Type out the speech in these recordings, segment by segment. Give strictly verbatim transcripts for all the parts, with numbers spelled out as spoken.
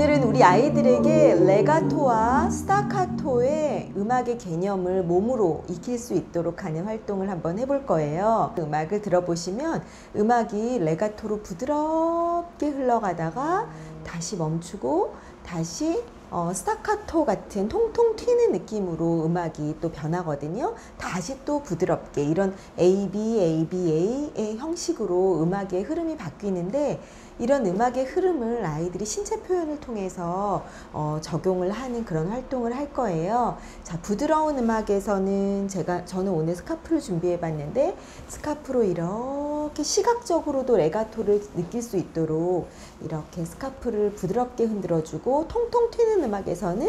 오늘은 우리 아이들에게 레가토와 스타카토의 음악의 개념을 몸으로 익힐 수 있도록 하는 활동을 한번 해볼 거예요. 음악을 들어보시면 음악이 레가토로 부드럽게 흘러가다가 다시 멈추고 다시 어, 스타카토 같은 통통 튀는 느낌으로 음악이 또 변하거든요. 다시 또 부드럽게 이런 에이 비 에이 비 에이의 형식으로 음악의 흐름이 바뀌는데, 이런 음악의 흐름을 아이들이 신체 표현을 통해서 어, 적용을 하는 그런 활동을 할 거예요. 자, 부드러운 음악에서는 제가 저는 오늘 스카프를 준비해 봤는데, 스카프로 이렇게 시각적으로도 레가토를 느낄 수 있도록 이렇게 스카프를 부드럽게 흔들어 주고, 통통 튀는 음악에서는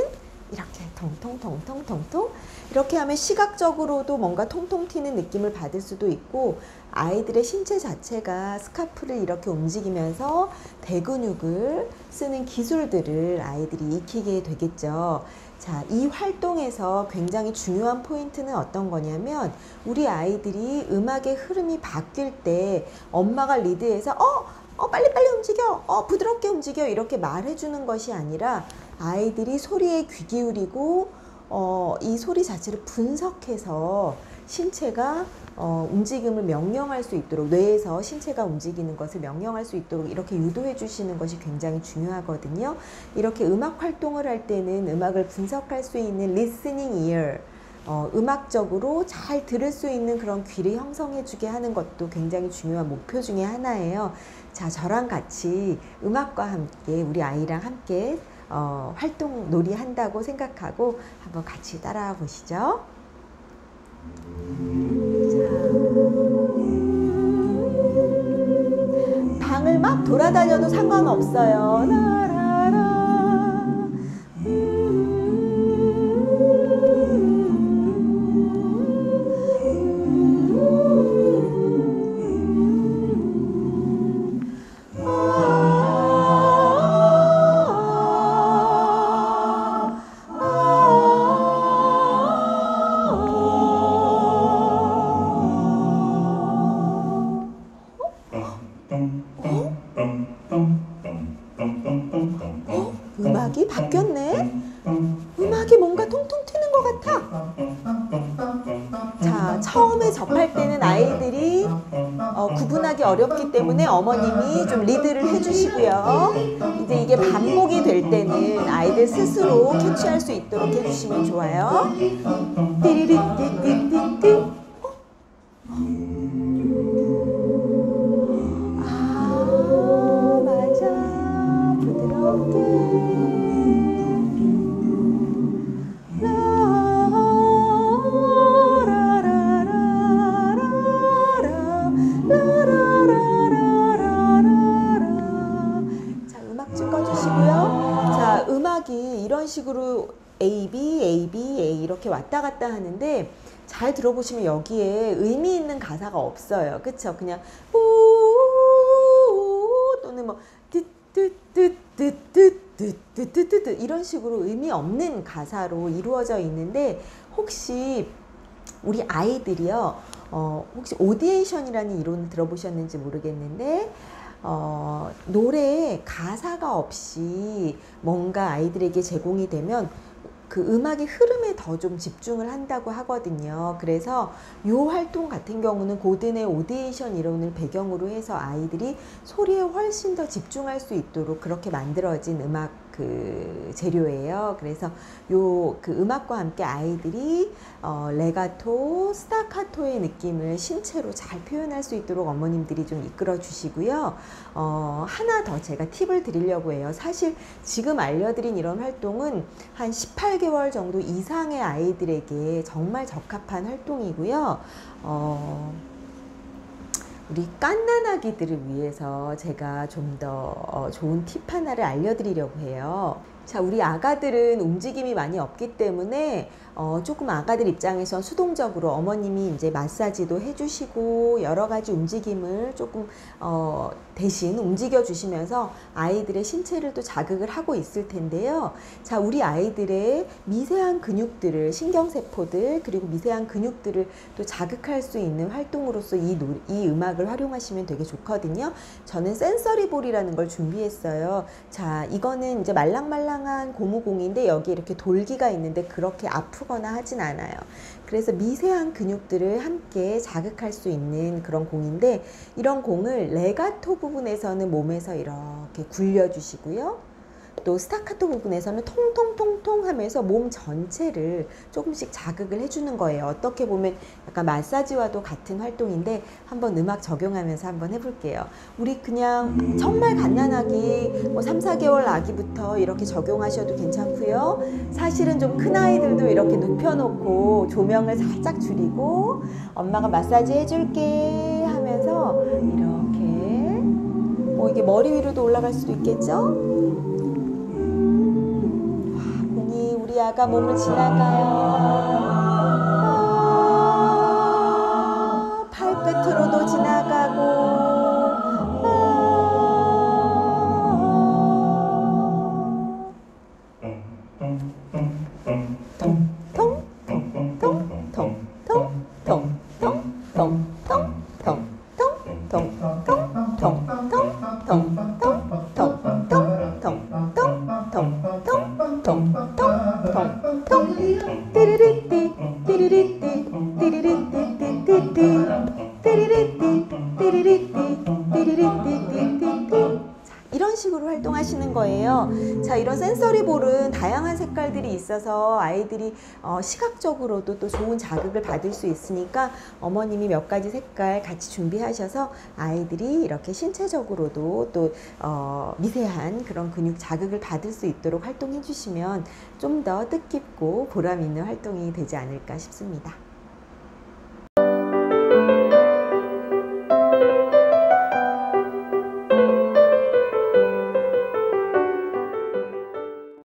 이렇게 통통통통통통 이렇게 하면 시각적으로도 뭔가 통통 튀는 느낌을 받을 수도 있고, 아이들의 신체 자체가 스카프를 이렇게 움직이면서 대근육을 쓰는 기술들을 아이들이 익히게 되겠죠. 자, 이 활동에서 굉장히 중요한 포인트는 어떤 거냐면, 우리 아이들이 음악의 흐름이 바뀔 때 엄마가 리드해서 어! 어 빨리빨리 움직여! 어 부드럽게 움직여! 이렇게 말해주는 것이 아니라, 아이들이 소리에 귀 기울이고 어, 이 소리 자체를 분석해서 신체가 어, 움직임을 명령할 수 있도록, 뇌에서 신체가 움직이는 것을 명령할 수 있도록 이렇게 유도해 주시는 것이 굉장히 중요하거든요. 이렇게 음악 활동을 할 때는 음악을 분석할 수 있는 리스닝 이어, 어, 음악적으로 잘 들을 수 있는 그런 귀를 형성해 주게 하는 것도 굉장히 중요한 목표 중에 하나예요. 자, 저랑 같이 음악과 함께 우리 아이랑 함께 어, 활동 놀이 한다고 생각하고 한번 같이 따라 보시죠. 자, 방을 막 돌아다녀도 상관없어요. 음악이 바뀌었네? 음악이 뭔가 통통 튀는 것 같아. 자, 처음에 접할 때는 아이들이 어, 구분하기 어렵기 때문에 어머님이 좀 리드를 해주시고요. 이제 이게 반복이 될 때는 아이들 스스로 캐치할 수 있도록 해주시면 좋아요. 띠리리띠띠띠띠. 이런 식으로 에이 비 에이 비 에이 이렇게 왔다 갔다 하는데, 잘 들어보시면 여기에 의미 있는 가사가 없어요. 그쵸? 그냥 오 또는 뭐 뜨뜨뜨뜨뜨뜨뜨뜨뜨뜨 이런 식으로 의미 없는 가사로 이루어져 있는데, 혹시 우리 아이들이요, 어, 혹시 오디에이션이라는 이론을 들어보셨는지 모르겠는데, 어, 노래에 가사가 없이 뭔가 아이들에게 제공이 되면 그 음악의 흐름에 더 좀 집중을 한다고 하거든요. 그래서 이 활동 같은 경우는 고든의 오디에이션 이론을 배경으로 해서 아이들이 소리에 훨씬 더 집중할 수 있도록 그렇게 만들어진 음악 그 재료예요. 그래서 요 그 음악과 함께 아이들이 어, 레가토, 스타카토의 느낌을 신체로 잘 표현할 수 있도록 어머님들이 좀 이끌어 주시고요. 어, 하나 더 제가 팁을 드리려고 해요. 사실 지금 알려드린 이런 활동은 한 십팔 개월 정도 이상의 아이들에게 정말 적합한 활동이고요. 어, 우리 갓난아기들을 위해서 제가 좀 더 좋은 팁 하나를 알려드리려고 해요. 자, 우리 아가들은 움직임이 많이 없기 때문에 어, 조금 아가들 입장에선 수동적으로 어머님이 이제 마사지도 해주시고 여러 가지 움직임을 조금 어, 대신 움직여 주시면서 아이들의 신체를 또 자극을 하고 있을 텐데요. 자, 우리 아이들의 미세한 근육들을, 신경세포들 그리고 미세한 근육들을 또 자극할 수 있는 활동으로서 이, 노, 이 음악을 활용하시면 되게 좋거든요. 저는 센서리볼이라는 걸 준비했어요. 자, 이거는 이제 말랑말랑한 고무공인데 여기 이렇게 돌기가 있는데 그렇게 아프고 하진 않아요. 그래서 미세한 근육들을 함께 자극할 수 있는 그런 공인데, 이런 공을 레가토 부분에서는 몸에서 이렇게 굴려 주시고요, 또 스타카토 부분에서는 통통통통 하면서 몸 전체를 조금씩 자극을 해주는 거예요. 어떻게 보면 약간 마사지와도 같은 활동인데 한번 음악 적용하면서 한번 해볼게요. 우리 그냥 정말 갓난아기 뭐 삼, 사 개월 아기부터 이렇게 적용하셔도 괜찮고요. 사실은 좀 큰 아이들도 이렇게 눕혀놓고 조명을 살짝 줄이고 엄마가 마사지 해줄게 하면서 이렇게 뭐 이게 머리 위로도 올라갈 수도 있겠죠? 우리 아가 몸을 지나가요. 아, 발끝으로도 지나가고, 아, 이런 식으로 활동하시는 거예요. 자, 이런 센서리볼은 다양한 색깔들이 있어서 아이들이 어, 시각적으로도 또 좋은 자극을 받을 수 있으니까 어머님이 몇 가지 색깔 같이 준비하셔서 아이들이 이렇게 신체적으로도 또 어, 미세한 그런 근육 자극을 받을 수 있도록 활동해 주시면 좀 더 뜻깊고 보람 있는 활동이 되지 않을까 싶습니다.